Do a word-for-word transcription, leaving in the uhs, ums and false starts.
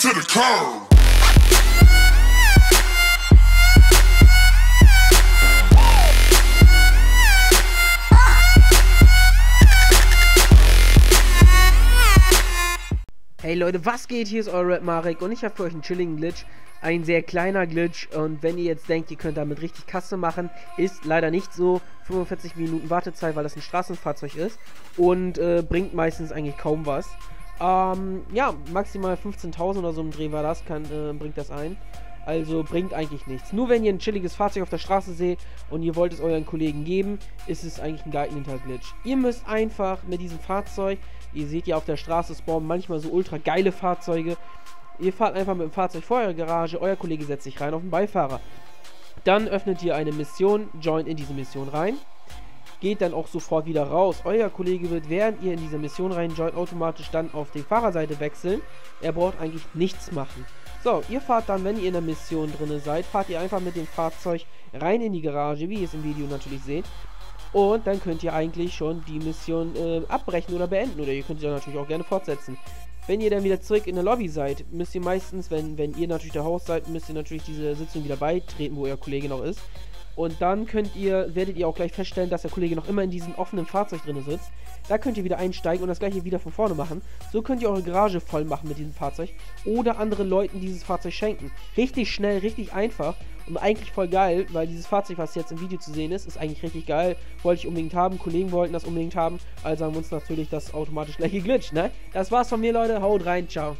to the curb. Hey Leute, was geht? Hier ist euer Red Marek und ich habe für euch einen chilligen Glitch, ein sehr kleiner Glitch, und wenn ihr jetzt denkt, ihr könnt damit richtig Kasse machen, ist leider nicht so. fünfundvierzig Minuten Wartezeit, weil das ein Straßenfahrzeug ist und äh, bringt meistens eigentlich kaum was. Ähm, ja, maximal fünfzehntausend oder so im Dreh war das, kann, äh, bringt das ein. Also bringt eigentlich nichts. Nur wenn ihr ein chilliges Fahrzeug auf der Straße seht und ihr wollt es euren Kollegen geben, ist es eigentlich ein geeigneter Glitch. Ihr müsst einfach mit diesem Fahrzeug, ihr seht ja auf der Straße spawnen manchmal so ultra geile Fahrzeuge, ihr fahrt einfach mit dem Fahrzeug vor eurer Garage, euer Kollege setzt sich rein auf den Beifahrer. Dann öffnet ihr eine Mission, joint in diese Mission rein, geht dann auch sofort wieder raus. Euer Kollege wird, während ihr in diese Mission rein joint, automatisch dann auf die Fahrerseite wechseln. Er braucht eigentlich nichts machen. So, ihr fahrt dann, wenn ihr in der Mission drin seid, fahrt ihr einfach mit dem Fahrzeug rein in die Garage, wie ihr es im Video natürlich seht. Und dann könnt ihr eigentlich schon die Mission äh, abbrechen oder beenden, oder ihr könnt sie dann natürlich auch gerne fortsetzen. Wenn ihr dann wieder zurück in der Lobby seid, müsst ihr meistens, wenn, wenn ihr natürlich der Host seid, müsst ihr natürlich diese Sitzung wieder beitreten, wo euer Kollege noch ist. Und dann könnt ihr, werdet ihr auch gleich feststellen, dass der Kollege noch immer in diesem offenen Fahrzeug drin sitzt. Da könnt ihr wieder einsteigen und das gleiche wieder von vorne machen. So könnt ihr eure Garage voll machen mit diesem Fahrzeug oder anderen Leuten dieses Fahrzeug schenken. Richtig schnell, richtig einfach und eigentlich voll geil, weil dieses Fahrzeug, was jetzt im Video zu sehen ist, ist eigentlich richtig geil. Wollte ich unbedingt haben, Kollegen wollten das unbedingt haben, also haben wir uns natürlich das automatisch gleich geglitscht, ne? Das war's von mir, Leute, haut rein, ciao.